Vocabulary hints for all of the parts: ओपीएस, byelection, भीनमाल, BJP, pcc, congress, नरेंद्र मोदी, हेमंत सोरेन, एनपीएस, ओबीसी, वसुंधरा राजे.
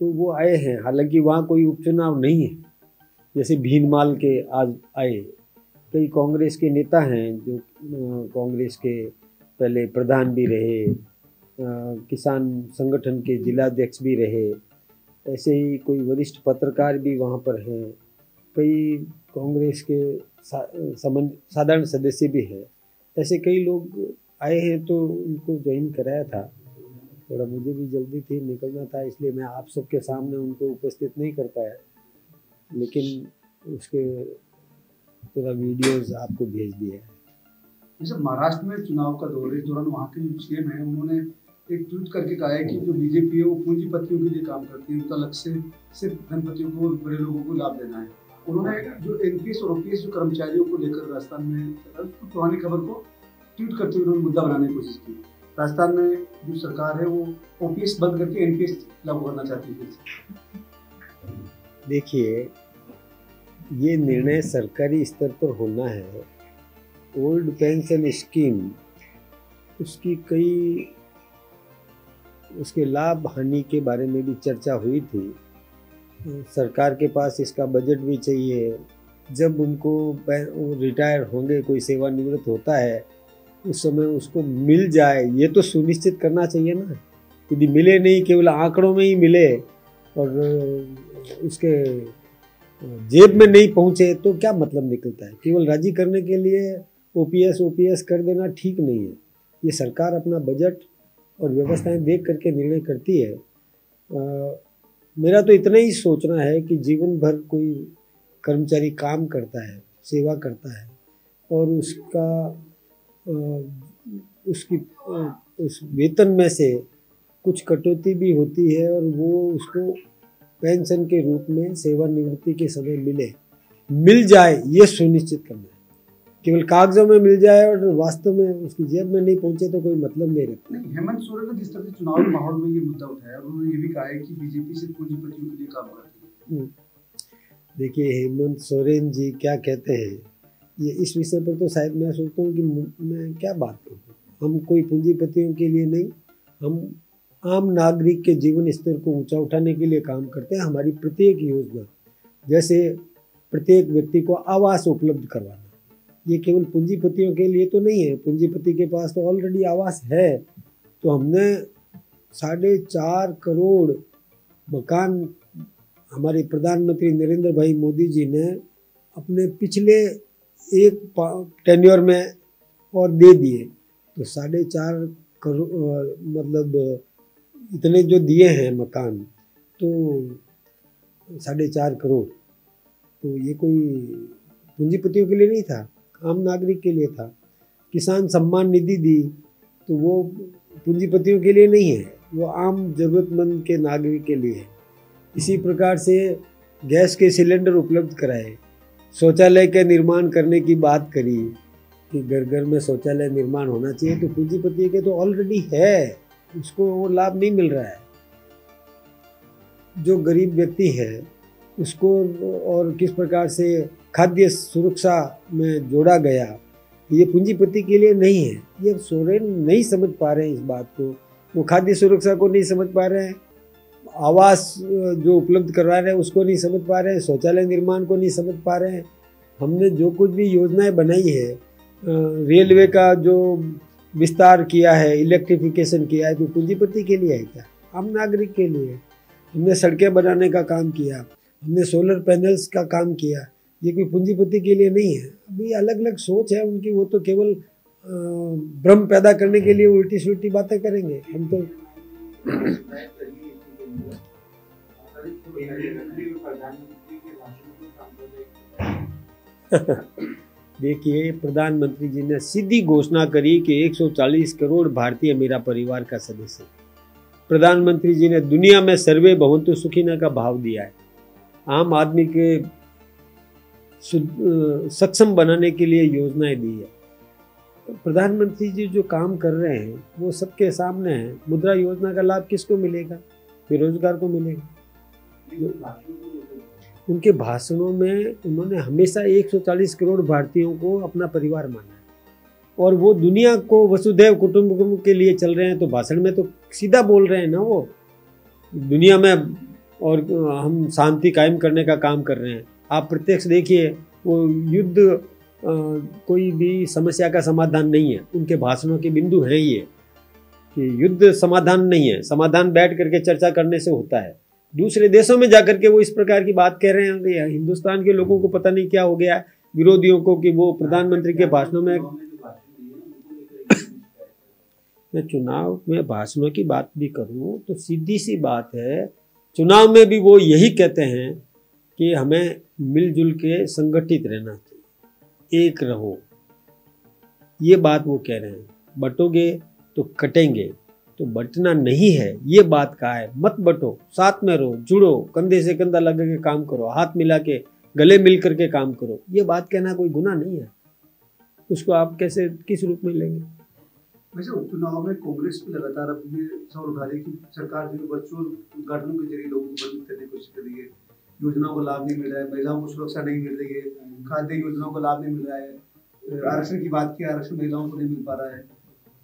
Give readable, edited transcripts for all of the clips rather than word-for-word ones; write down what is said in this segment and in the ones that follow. तो वो आए हैं, हालांकि वहाँ कोई उपचुनाव नहीं है। जैसे भीनमाल के आज आए, कई कांग्रेस के नेता हैं जो कांग्रेस के पहले प्रधान भी रहे, किसान संगठन के जिलाध्यक्ष भी रहे, ऐसे ही कोई वरिष्ठ पत्रकार भी वहाँ पर हैं, कई कांग्रेस के साधारण सदस्य भी हैं। ऐसे कई लोग आए हैं तो उनको ज्वाइन कराया था। थोड़ा मुझे भी जल्दी थी, निकलना था, इसलिए मैं आप सबके सामने उनको उपस्थित नहीं कर पाया, लेकिन उसके पूरा वीडियोस आपको भेज दिया है। जैसे महाराष्ट्र में चुनाव का दौर है, इस दौरान वहाँ के जो सीएम हैं उन्होंने एक ट्वीट करके कहा है कि जो बीजेपी है वो पूंजीपतियों के लिए काम करती है, उनका लक्ष्य सिर्फ धनपतियों को और बड़े लोगों को लाभ देना है। उन्होंने जो एनपीएस और ओपीएस जो कर्मचारियों को लेकर राजस्थान में पुरानी खबर को ट्वीट करते हुए उन्होंने मुद्दा बनाने की कोशिश की। राजस्थान में जो सरकार है वो ओपीएस बंद करके एनपीएस लागू करना चाहती है। देखिए, ये निर्णय सरकारी स्तर पर होना है। ओल्ड पेंशन स्कीम, उसकी कई उसके लाभ हानि के बारे में भी चर्चा हुई थी। सरकार के पास इसका बजट भी चाहिए। जब उनको रिटायर होंगे, कोई सेवानिवृत्त होता है, उस समय उसको मिल जाए, ये तो सुनिश्चित करना चाहिए ना। यदि मिले नहीं, केवल आंकड़ों में ही मिले और उसके जेब में नहीं पहुंचे तो क्या मतलब निकलता है। केवल राजी करने के लिए ओपीएस कर देना ठीक नहीं है। ये सरकार अपना बजट और व्यवस्थाएं देख करके निर्णय करती है। मेरा तो इतना ही सोचना है कि जीवन भर कोई कर्मचारी काम करता है, सेवा करता है, और उस वेतन में से कुछ कटौती भी होती है और वो उसको पेंशन के रूप में सेवानिवृत्ति के समय मिल जाए, ये सुनिश्चित करना है। केवल कागजों में मिल जाए और वास्तव में उसकी जेब में नहीं पहुंचे तो कोई मतलब नहीं रखता। हेमंत सोरेन ने जिस तरह से चुनाव के माहौल में ये मुद्दा उठाया, उन्होंने ये भी कहा है कि बीजेपी सिर्फ पूंजीपतियों के लिए काम करती है। देखिए, हेमंत सोरेन जी क्या कहते हैं, ये इस विषय पर तो शायद मैं सोचता हूँ कि मैं क्या बात करूँ। हम कोई पूंजीपतियों के लिए नहीं, हम आम नागरिक के जीवन स्तर को ऊंचा उठाने के लिए काम करते हैं। हमारी प्रत्येक योजना, जैसे प्रत्येक व्यक्ति को आवास उपलब्ध करवाना, ये केवल पूंजीपतियों के लिए तो नहीं है। पूंजीपति के पास तो ऑलरेडी आवास है। तो हमने 4.5 करोड़ मकान हमारे प्रधानमंत्री नरेंद्र भाई मोदी जी ने अपने पिछले एक टेन्योर में और दे दिए। तो 4.5 करोड़ मतलब इतने जो दिए हैं मकान, तो 4.5 करोड़ तो ये कोई पूंजीपतियों के लिए नहीं था, आम नागरिक के लिए था। किसान सम्मान निधि दी, तो वो पूंजीपतियों के लिए नहीं है, वो आम जरूरतमंद के नागरिक के लिए है। इसी प्रकार से गैस के सिलेंडर उपलब्ध कराए, शौचालय के निर्माण करने की बात करी कि घर घर में शौचालय निर्माण होना चाहिए, तो पूंजीपति के तो ऑलरेडी है, उसको वो लाभ नहीं मिल रहा है। जो गरीब व्यक्ति है उसको और किस प्रकार से खाद्य सुरक्षा में जोड़ा गया, ये पूंजीपति के लिए नहीं है। ये सोरेन नहीं समझ पा रहे हैं इस बात को। वो खाद्य सुरक्षा को नहीं समझ पा रहे हैं, आवास जो उपलब्ध करवा रहे हैं उसको नहीं समझ पा रहे हैं, शौचालय निर्माण को नहीं समझ पा रहे हैं। हमने जो कुछ भी योजनाएं बनाई है, रेलवे का जो विस्तार किया है, इलेक्ट्रिफिकेशन किया है, तो पूंजीपति के लिए है क्या? आम नागरिक के लिए। हमने सड़कें बनाने का काम किया, हमने सोलर पैनल्स का काम किया, ये कोई पूंजीपति के लिए नहीं है। अभी अलग अलग सोच है उनकी, वो तो केवल भ्रम पैदा करने के लिए उल्टी सुल्टी बातें करेंगे। हम तो देखिए, प्रधानमंत्री जी ने सीधी घोषणा करी कि 140 करोड़ भारतीय मेरा परिवार का सदस्य। प्रधानमंत्री जी ने दुनिया में सर्वे भवंतु सुखिना का भाव दिया है। आम आदमी के सक्षम बनाने के लिए योजनाएं दी है। प्रधानमंत्री जी जो काम कर रहे हैं वो सबके सामने है। मुद्रा योजना का लाभ किसको मिलेगा? बेरोजगार को मिलेगा। उनके भाषणों में उन्होंने हमेशा 140 करोड़ भारतीयों को अपना परिवार माना है, और वो दुनिया को वसुधैव कुटुम्बकम के लिए चल रहे हैं, तो भाषण में तो सीधा बोल रहे हैं ना। वो दुनिया में और हम शांति कायम करने का काम कर रहे हैं। आप प्रत्यक्ष देखिए, वो युद्ध कोई भी समस्या का समाधान नहीं है। उनके भाषणों के बिंदु हैं ये कि युद्ध समाधान नहीं है, समाधान बैठ करके चर्चा करने से होता है। दूसरे देशों में जाकर के वो इस प्रकार की बात कह रहे हैं। हिंदुस्तान के लोगों को पता नहीं क्या हो गया विरोधियों को कि वो प्रधानमंत्री के भाषणों में मैं चुनाव में भाषणों की बात भी करूं तो सीधी सी बात है, चुनाव में भी वो यही कहते हैं कि हमें मिलजुल के संगठित रहना चाहिए, एक रहो, ये बात वो कह रहे हैं। बटोगे तो कटेंगे, तो बटना नहीं है, ये बात कहा है। मत बटो, साथ में रहो, जुड़ो, कंधे से कंधा लगा के काम करो, हाथ मिला के गले मिल करके काम करो, ये बात कहना कोई गुनाह नहीं है। उसको आप कैसे किस रूप में लेंगे? वैसे उपचुनाव में कांग्रेस भी लगातार अपने सौर उठाने की सरकार जो वर्चुअल उद्घाटनों के जरिए लोगों को मदद करने की कोशिश कर रही है, योजनाओं को लाभ नहीं मिल रहा है, महिलाओं को सुरक्षा नहीं मिल रही है, खाद्य योजनाओं को लाभ नहीं मिल रहा है, आरक्षण की बात की, आरक्षण महिलाओं को नहीं मिल पा रहा है,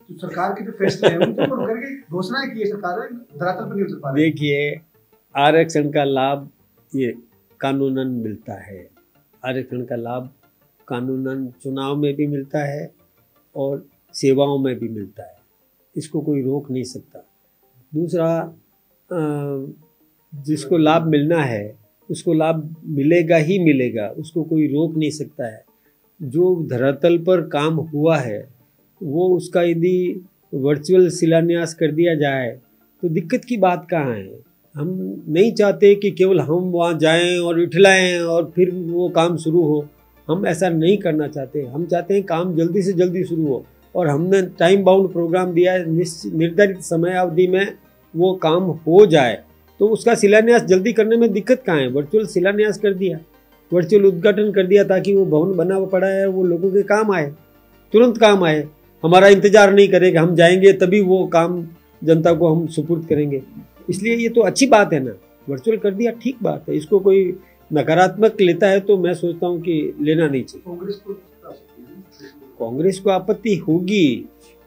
तो सरकार के जो फैसले हैं उनको करके घोषणा की है सरकार धरातल पर नहीं उतर पा रही। देखिए, आरक्षण का लाभ ये कानूनन मिलता है, आरक्षण का लाभ कानूनन चुनाव में भी मिलता है और सेवाओं में भी मिलता है, इसको कोई रोक नहीं सकता। दूसरा, जिसको लाभ मिलना है उसको लाभ मिलेगा ही मिलेगा, उसको कोई रोक नहीं सकता है। जो धरातल पर काम हुआ है वो उसका यदि वर्चुअल शिलान्यास कर दिया जाए तो दिक्कत की बात कहाँ है। हम नहीं चाहते कि केवल हम वहाँ जाएं और इठलाएं और फिर वो काम शुरू हो, हम ऐसा नहीं करना चाहते। हम चाहते हैं काम जल्दी से जल्दी शुरू हो, और हमने टाइम बाउंड प्रोग्राम दिया है, निर्धारित समय अवधि में वो काम हो जाए, तो उसका शिलान्यास जल्दी करने में दिक्कत कहाँ है। वर्चुअल शिलान्यास कर दिया, वर्चुअल उद्घाटन कर दिया ताकि वो भवन बना पड़ा है वो लोगों के काम आए, तुरंत काम आए, हमारा इंतजार नहीं करेगा, हम जाएंगे तभी वो काम जनता को हम सुपुर्द करेंगे। इसलिए ये तो अच्छी बात है ना, वर्चुअल कर दिया, ठीक बात है। इसको कोई नकारात्मक लेता है तो मैं सोचता हूँ कि लेना नहीं चाहिए। कांग्रेस को आपत्ति होगी,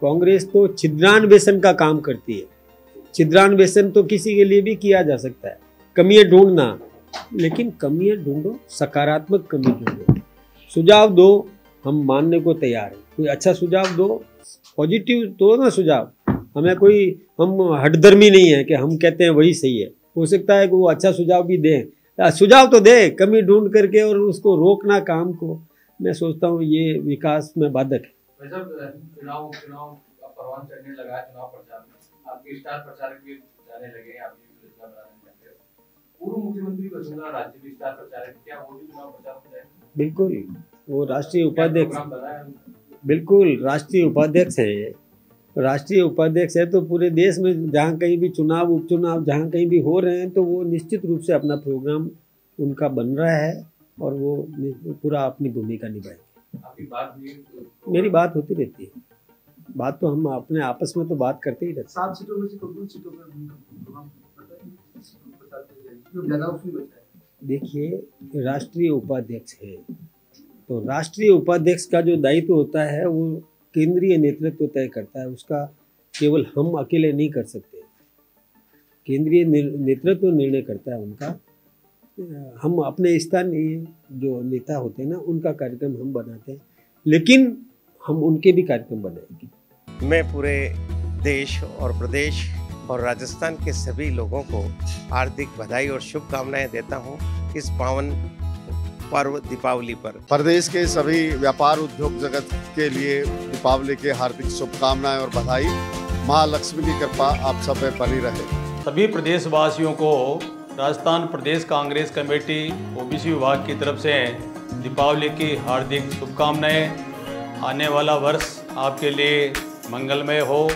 कांग्रेस तो छिद्रान्वेषण का काम करती है। छिद्रान्वेषण तो किसी के लिए भी किया जा सकता है, कमियां ढूंढना, लेकिन कमियां ढूंढो, सकारात्मक कमी ढूंढो, सुझाव दो, हम मानने को तैयार हैं। कोई अच्छा सुझाव दो, पॉजिटिव दो ना सुझाव, हमें कोई, हम हठधर्मी नहीं है कि हम कहते हैं वही सही है। हो सकता है कि वो अच्छा सुझाव भी दें, सुझाव तो दे, कमी ढूंढ करके, और उसको रोकना काम को, मैं सोचता हूँ ये विकास में बाधक है। आपके स्टार प्रचारक भी जाने लगे, आपकी योजना बनाने लगे, पूर्व मुख्यमंत्री वसुंधरा राजे भी स्टार प्रचारक, क्या वो भी चुनाव प्रचार में जाएंगे? बिल्कुल, वो राष्ट्रीय उपाध्यक्ष, बिल्कुल राष्ट्रीय उपाध्यक्ष है, राष्ट्रीय उपाध्यक्ष है, तो पूरे देश में जहाँ कहीं भी चुनाव, उपचुनाव जहाँ कहीं भी हो रहे हैं तो वो निश्चित रूप से अपना प्रोग्राम उनका बन रहा है और वो पूरा अपनी भूमिका निभाएंगे। मेरी बात होती रहती है, बात तो हम अपने आपस में तो बात करते ही रहते हैं। 7 सीटों में से कौन-कौन सीटों पर? देखिए, राष्ट्रीय उपाध्यक्ष है तो राष्ट्रीय उपाध्यक्ष का जो दायित्व होता है वो केंद्रीय नेतृत्व तय करता है, उसका केवल हम अकेले नहीं कर सकते। केंद्रीय नेतृत्व निर्णय करता है उनका, हम अपने स्थानीय जो नेता होते हैं ना उनका कार्यक्रम हम बनाते हैं, लेकिन हम उनके भी कार्यक्रम बनाएंगे। मैं पूरे देश और प्रदेश और राजस्थान के सभी लोगों को हार्दिक बधाई और शुभकामनाएं देता हूं इस पावन पर्व दीपावली पर। प्रदेश के सभी व्यापार उद्योग जगत के लिए दीपावली के हार्दिक शुभकामनाएं और बधाई। मां लक्ष्मी की कृपा आप सब पे बनी रहे। सभी प्रदेशवासियों को राजस्थान प्रदेश कांग्रेस कमेटी ओबीसी विभाग की तरफ से दीपावली की हार्दिक शुभकामनाएं। आने वाला वर्ष आपके लिए मंगलमय हो।